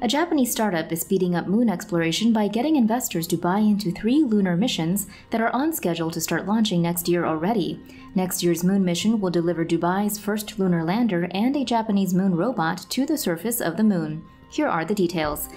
A Japanese startup is speeding up moon exploration by getting investors to buy into 3 lunar missions that are on schedule to start launching next year already. Next year's moon mission will deliver Dubai's first lunar lander and a Japanese moon robot to the surface of the moon. Here are the details.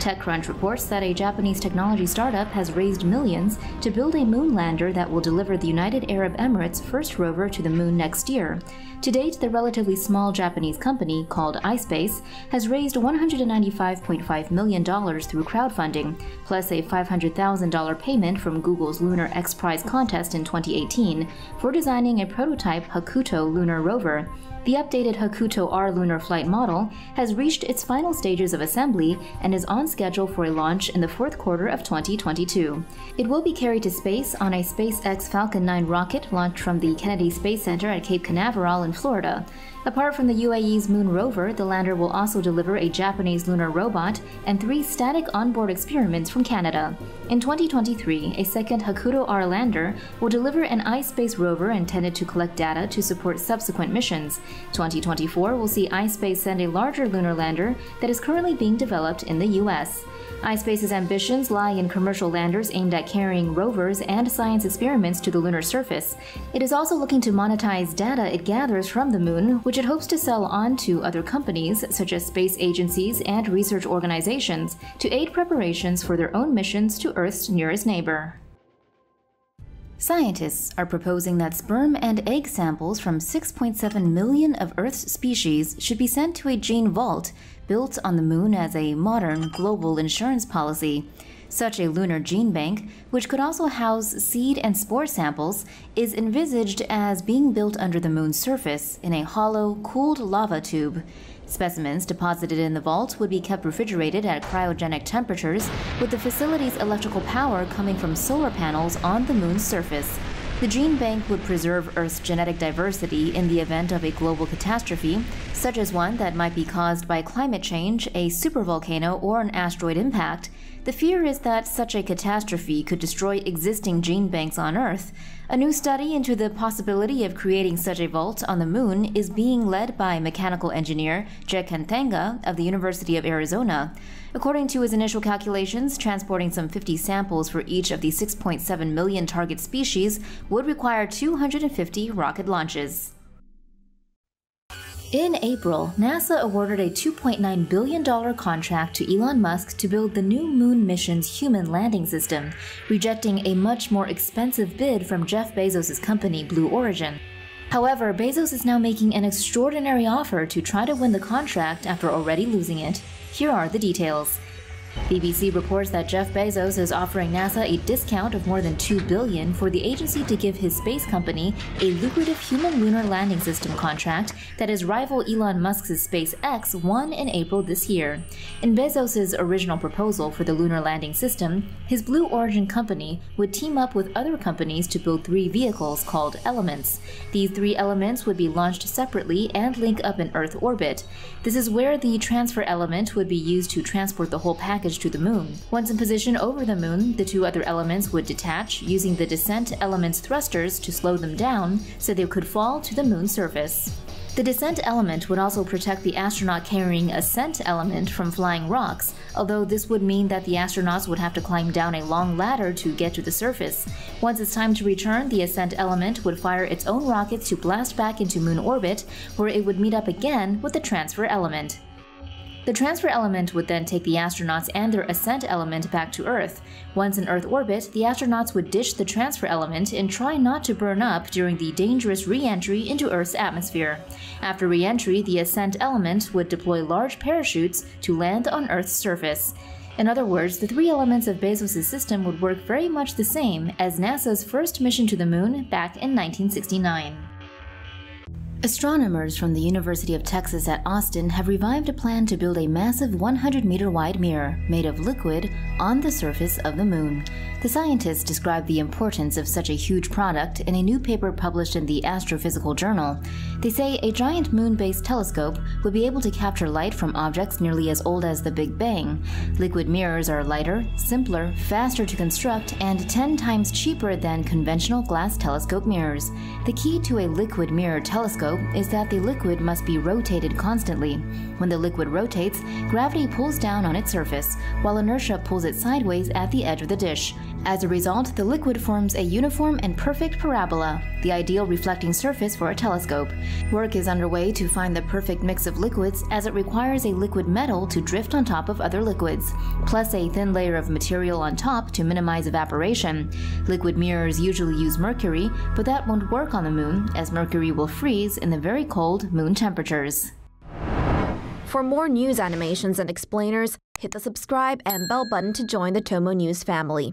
TechCrunch reports that a Japanese technology startup has raised millions to build a moon lander that will deliver the United Arab Emirates' first rover to the moon next year. To date, the relatively small Japanese company, called ispace, has raised $195.5 million through crowdfunding, plus a $500,000 payment from Google's Lunar XPRIZE contest in 2018 for designing a prototype Hakuto lunar rover. The updated Hakuto-R lunar flight model has reached its final stages of assembly and is on schedule for a launch in the fourth quarter of 2022. It will be carried to space on a SpaceX Falcon 9 rocket launched from the Kennedy Space Center at Cape Canaveral in Florida. Apart from the UAE's moon rover, the lander will also deliver a Japanese lunar robot and 3 static onboard experiments from Canada. In 2023, a second Hakuto-R lander will deliver an ispace rover intended to collect data to support subsequent missions. 2024 will see ispace send a larger lunar lander that is currently being developed in the US. ispace's ambitions lie in commercial landers aimed at carrying rovers and science experiments to the lunar surface. It is also looking to monetize data it gathers from the moon, which it hopes to sell on to other companies, such as space agencies and research organizations, to aid preparations for their own missions to Earth's nearest neighbor. Scientists are proposing that sperm and egg samples from 6.7 million of Earth's species should be sent to a gene vault built on the moon as a modern global insurance policy. Such a lunar gene bank, which could also house seed and spore samples, is envisaged as being built under the moon's surface in a hollow, cooled lava tube. Specimens deposited in the vault would be kept refrigerated at cryogenic temperatures, with the facility's electrical power coming from solar panels on the moon's surface. The gene bank would preserve Earth's genetic diversity in the event of a global catastrophe, such as one that might be caused by climate change, a supervolcano, or an asteroid impact. The fear is that such a catastrophe could destroy existing gene banks on Earth. A new study into the possibility of creating such a vault on the moon is being led by mechanical engineer Jekantanga of the University of Arizona. According to his initial calculations, transporting some 50 samples for each of the 6.7 million target species would require 250 rocket launches. In April, NASA awarded a $2.9 billion contract to Elon Musk to build the new moon mission's human landing system, rejecting a much more expensive bid from Jeff Bezos' company, Blue Origin. However, Bezos is now making an extraordinary offer to try to win the contract after already losing it. Here are the details. BBC reports that Jeff Bezos is offering NASA a discount of more than $2 billion for the agency to give his space company a lucrative human lunar landing system contract that is rival Elon Musk's SpaceX won in April this year. In Bezos's original proposal for the lunar landing system, his Blue Origin company would team up with other companies to build 3 vehicles called Elements. These 3 Elements would be launched separately and link up in Earth orbit. This is where the transfer element would be used to transport the whole package to the moon. Once in position over the moon, the 2 other elements would detach, using the descent element's thrusters to slow them down so they could fall to the moon's surface. The descent element would also protect the astronaut carrying ascent element from flying rocks, although this would mean that the astronauts would have to climb down a long ladder to get to the surface. Once it's time to return, the ascent element would fire its own rockets to blast back into moon orbit, where it would meet up again with the transfer element. The transfer element would then take the astronauts and their ascent element back to Earth. Once in Earth orbit, the astronauts would ditch the transfer element and try not to burn up during the dangerous re-entry into Earth's atmosphere. After re-entry, the ascent element would deploy large parachutes to land on Earth's surface. In other words, the 3 elements of Bezos' system would work very much the same as NASA's first mission to the moon back in 1969. Astronomers from the University of Texas at Austin have revived a plan to build a massive 100-meter-wide mirror made of liquid on the surface of the moon. The scientists described the importance of such a huge product in a new paper published in the Astrophysical Journal. They say a giant moon-based telescope would be able to capture light from objects nearly as old as the Big Bang. Liquid mirrors are lighter, simpler, faster to construct, and 10 times cheaper than conventional glass telescope mirrors. The key to a liquid mirror telescope though, is that the liquid must be rotated constantly. When the liquid rotates, gravity pulls down on its surface, while inertia pulls it sideways at the edge of the dish. As a result, the liquid forms a uniform and perfect parabola, the ideal reflecting surface for a telescope. Work is underway to find the perfect mix of liquids, as it requires a liquid metal to drift on top of other liquids, plus a thin layer of material on top to minimize evaporation. Liquid mirrors usually use mercury, but that won't work on the moon, as mercury will freeze in the very cold moon temperatures. For more news animations and explainers, hit the subscribe and bell button to join the Tomo News family.